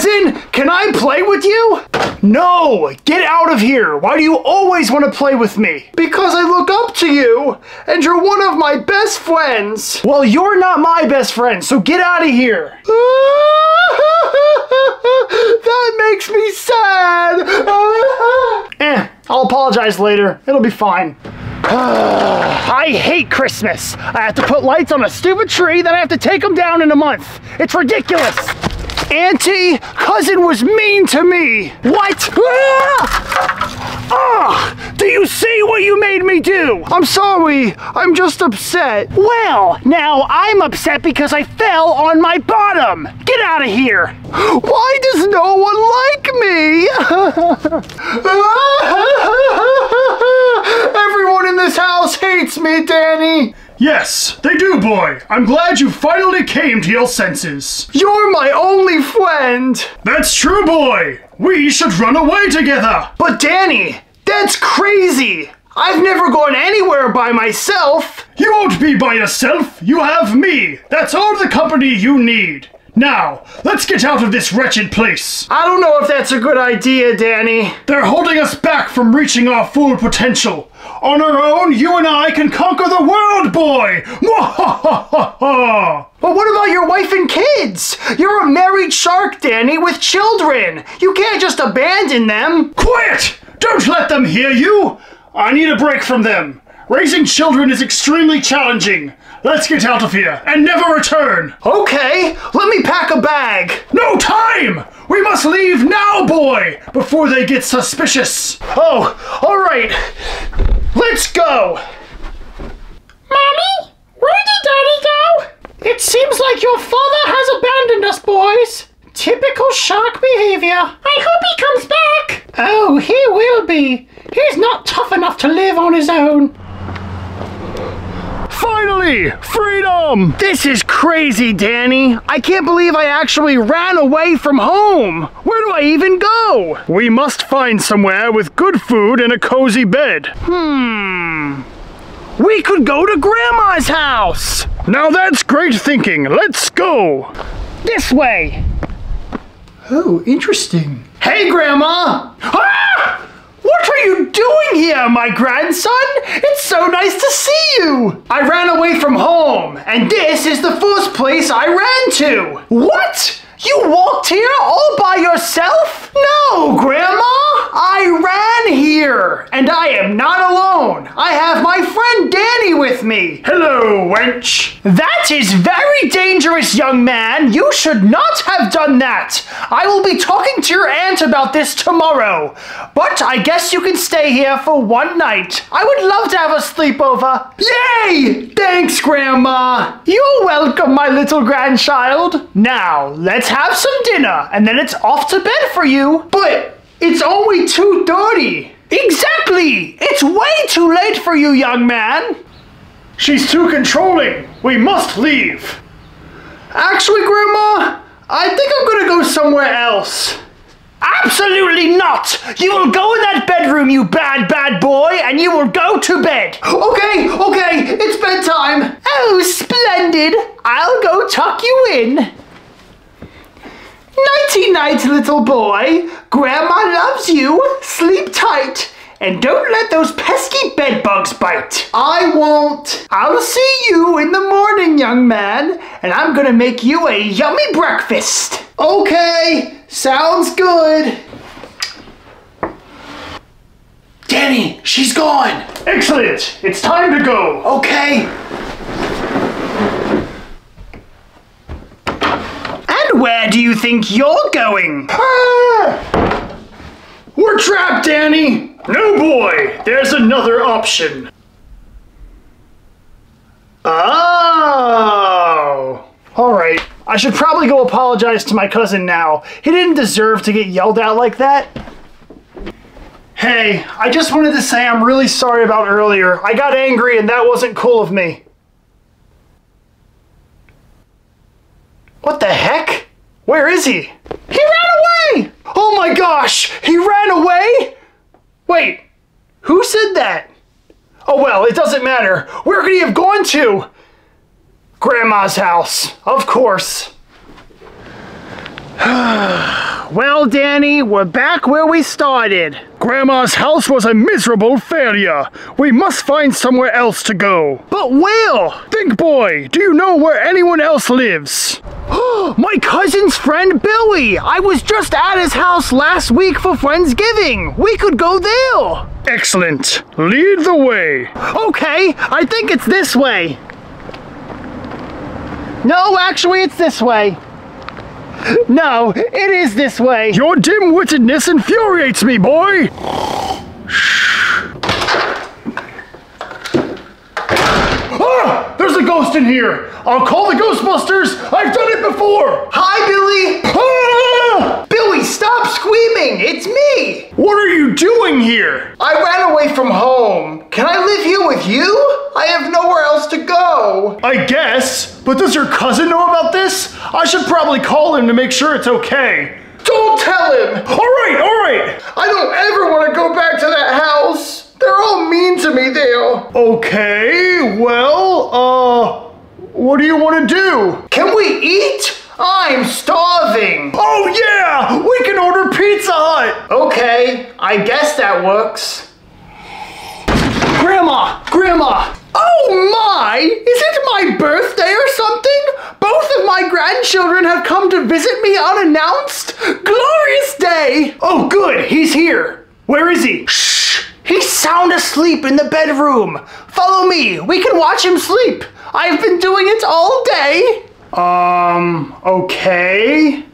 As in, can I play with you? No, get out of here. Why do you always want to play with me? Because I look up to you, and you're one of my best friends. Well, you're not my best friend, so get out of here. That makes me sad. I'll apologize later. It'll be fine. I hate Christmas. I have to put lights on a stupid tree, then I have to take them down in a month. It's ridiculous. Auntie, cousin was mean to me. What? Do you see what you made me do? I'm sorry, I'm just upset. Well, now I'm upset because I fell on my bottom. Get out of here. Why does no one like me? Everyone in this house hates me, Danny. Yes, they do, boy. I'm glad you finally came to your senses. You're my only friend. That's true, boy. We should run away together. But Danny, that's crazy. I've never gone anywhere by myself. You won't be by yourself. You have me. That's all the company you need. Now, let's get out of this wretched place. I don't know if that's a good idea, Danny. They're holding us back from reaching our full potential. On our own, you and I can conquer the world, boy! But what about your wife and kids? You're a married shark, Danny, with children. You can't just abandon them. Quiet! Don't let them hear you! I need a break from them. Raising children is extremely challenging. Let's get out of here and never return. Okay, let me pack a bag. No time! We must leave now, boy, before they get suspicious. Oh, all right. Let's go. Mommy, where did Daddy go? It seems like your father has abandoned us, boys. Typical shark behavior. I hope he comes back. Oh, he will be. He's not tough enough to live on his own. Finally! Freedom! This is crazy, Danny. I can't believe I actually ran away from home. Where do I even go? We must find somewhere with good food and a cozy bed. We could go to Grandma's house. Now that's great thinking. Let's go. This way. Oh, interesting. Hey, Grandma! Ah! What are you doing here, my grandson? It's so nice to see you! I ran away from home, and this is the first place I ran to! What? You walked here all by yourself? No, Grandma! I ran here, and I am not alone. I have my friend Danny with me. Hello, wench. That is very dangerous, young man. You should not have done that. I will be talking to your aunt about this tomorrow. But I guess you can stay here for one night. I would love to have a sleepover. Yay! Thanks, Grandma. You're welcome, my little grandchild. Now, let's have some dinner, and then it's off to bed for you. But it's only 2:30. Exactly! It's way too late for you, young man. She's too controlling. We must leave. Actually, Grandma, I think I'm gonna go somewhere else. Absolutely not! You will go in that bedroom, you bad boy, and you will go to bed. Okay, it's bedtime. Oh, splendid. I'll go tuck you in. Nighty-night, little boy. Grandma loves you. Sleep tight. And don't let those pesky bedbugs bite. I won't. I'll see you in the morning, young man. And I'm gonna make you a yummy breakfast. Okay, sounds good. Danny, she's gone. Excellent. It's time to go. Okay. Where do you think you're going? Ah! We're trapped, Danny! No, boy! There's another option. Oh! Alright, I should probably go apologize to my cousin now. He didn't deserve to get yelled at like that. Hey, I just wanted to say I'm really sorry about earlier. I got angry and that wasn't cool of me. What the heck? Where is he? He ran away! Oh my gosh! He ran away? Wait, who said that? Oh well, it doesn't matter. Where could he have gone to? Grandma's house, of course. Well, Danny, we're back where we started. Grandma's house was a miserable failure. We must find somewhere else to go. But Will! Think, boy, do you know where anyone else lives? My cousin's friend Billy! I was just at his house last week for Friendsgiving! We could go there! Excellent! Lead the way! Okay, I think it's this way. No, actually it's this way. No, it is this way. Your dim-wittedness infuriates me, boy! Ah! There's a ghost in here! I'll call the Ghostbusters! I've done it before! Hi, Billy! Ah! Billy, stop screaming! It's me! What are you doing here? I ran away from home. Can I live here with you? I have nowhere else to go. I guess, but does your cousin know about this? I should probably call him to make sure it's okay. Don't tell him! All right! I don't ever want to go back to that house. They're all mean to me there. Okay, well, what do you want to do? Can we eat? I'm starving. Oh yeah, we can order Pizza Hut. Okay, I guess that works. Grandma! Oh my! Is it my birthday or something? Both of my grandchildren have come to visit me unannounced! Glorious day! Oh good, he's here! Where is he? Shh! He's sound asleep in the bedroom! Follow me, we can watch him sleep! I've been doing it all day! Okay...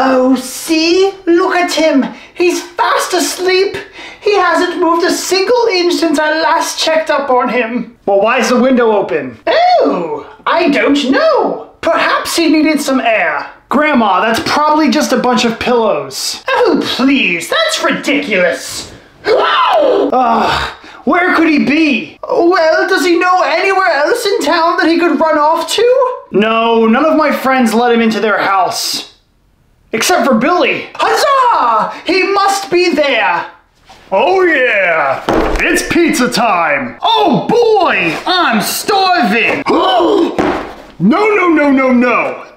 Oh, see? Look at him! He's fast asleep! He hasn't moved a single inch since I last checked up on him. Well, why is the window open? Oh, I don't know. Perhaps he needed some air. Grandma, that's probably just a bunch of pillows. Oh, please, that's ridiculous. Where could he be? Well, does he know anywhere else in town that he could run off to? No, none of my friends let him into their house. Except for Billy. Huzzah! He must be there. Oh yeah! It's pizza time! Oh boy! I'm starving! No!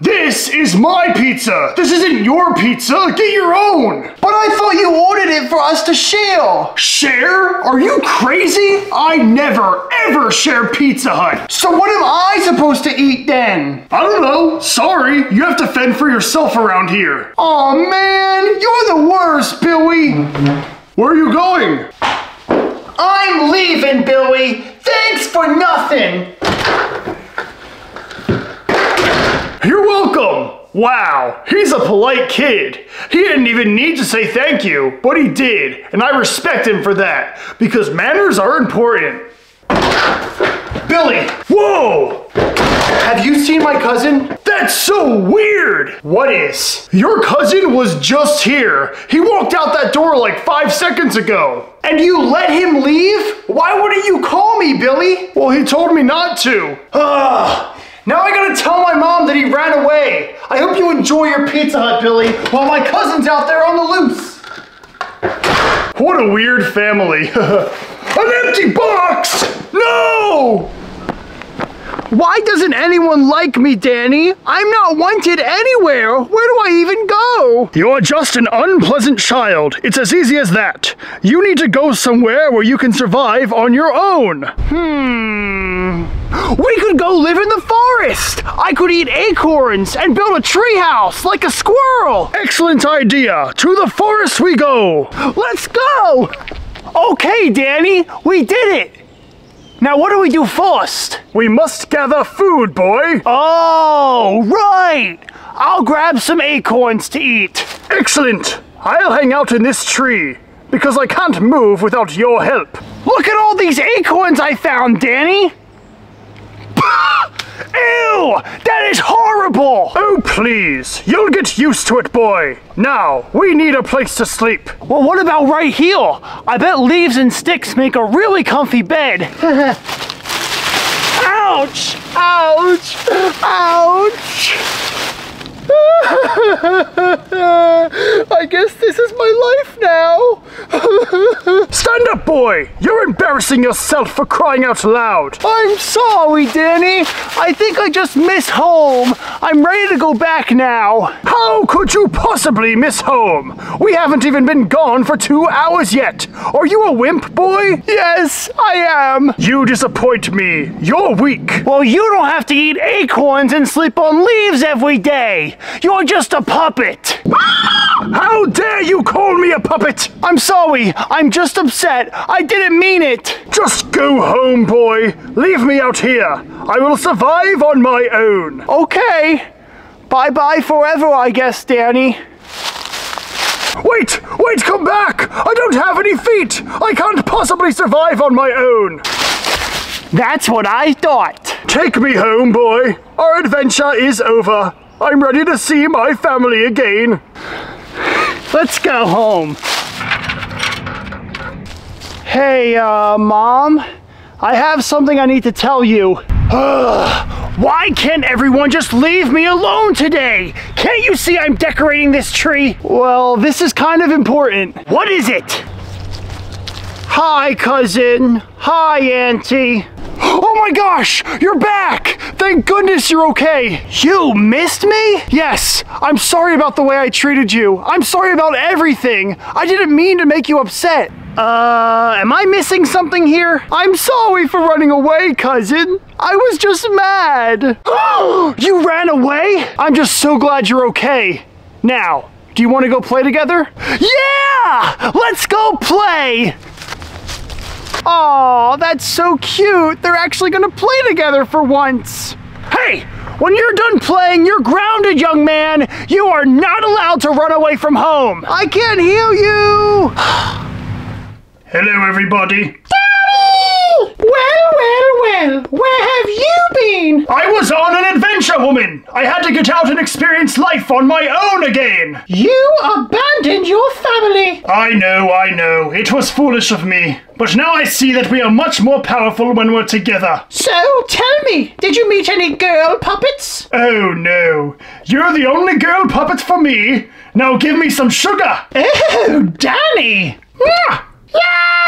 This is my pizza! This isn't your pizza! Get your own! But I thought you ordered it for us to share! Share? Are you crazy? I never, ever share Pizza Hut! So what am I supposed to eat then? I don't know. Sorry, you have to fend for yourself around here. Aw man, you're the worst, Billy! Where are you going? I'm leaving, Billy! Thanks for nothing! You're welcome! Wow, he's a polite kid. He didn't even need to say thank you, but he did, and I respect him for that, because manners are important. Billy! Whoa! Have you seen my cousin? That's so weird! What is? Your cousin was just here. He walked out that door like 5 seconds ago. And you let him leave? Why wouldn't you call me, Billy? Well, he told me not to. Now I gotta tell my mom that he ran away. I hope you enjoy your Pizza Hut, Billy, while my cousin's out there on the loose. What a weird family. An empty box! No! Why doesn't anyone like me, Danny? I'm not wanted anywhere. Where do I even go? You're just an unpleasant child. It's as easy as that. You need to go somewhere where you can survive on your own. We could go live in the forest. I could eat acorns and build a tree house like a squirrel. Excellent idea. To the forest we go. Let's go. Okay, Danny, we did it. Now what do we do first? We must gather food, boy. Oh, right. I'll grab some acorns to eat. Excellent. I'll hang out in this tree because I can't move without your help. Look at all these acorns I found, Danny. Ew, that is horrible. Oh, please. You'll get used to it, boy. Now, we need a place to sleep. Well, what about right here? I bet leaves and sticks make a really comfy bed. Ouch! I guess this is my life now. Stand up, boy! You're embarrassing yourself for crying out loud. I'm sorry, Danny. I think I just missed home. I'm ready to go back now. How could you possibly miss home? We haven't even been gone for 2 hours yet. Are you a wimp, boy? Yes, I am. You disappoint me. You're weak. Well, you don't have to eat acorns and sleep on leaves every day. You're just a puppet. How dare you call me a puppet? I'm sorry. I'm just upset. I didn't mean it. Just go home, boy. Leave me out here. I will survive on my own. Okay. Bye-bye forever, I guess, Danny. Wait! Wait, come back! I don't have any feet! I can't possibly survive on my own! That's what I thought. Take me home, boy. Our adventure is over. I'm ready to see my family again. Let's go home. Hey, Mom. I have something I need to tell you. Why can't everyone just leave me alone today? Can't you see I'm decorating this tree? Well, this is kind of important. What is it? Hi, cousin. Hi, auntie. Oh my gosh, you're back! Thank goodness you're okay. You missed me? Yes, I'm sorry about the way I treated you. I'm sorry about everything. I didn't mean to make you upset. Am I missing something here? I'm sorry for running away, cousin. I was just mad. Oh, you ran away? I'm just so glad you're okay. Now, do you want to go play together? Yeah! Let's go play! Aw, that's so cute. They're actually going to play together for once. Hey, when you're done playing, you're grounded, young man. You are not allowed to run away from home. I can't heal you. Hello, everybody. Daddy! Well, where have you been? I was on an adventure, woman. I had to get out and experience life on my own again. You abandoned your family. I know. It was foolish of me. But now I see that we are much more powerful when we're together. So, tell me, did you meet any girl puppets? Oh, no. You're the only girl puppet for me. Now give me some sugar. Oh, Danny. Yeah.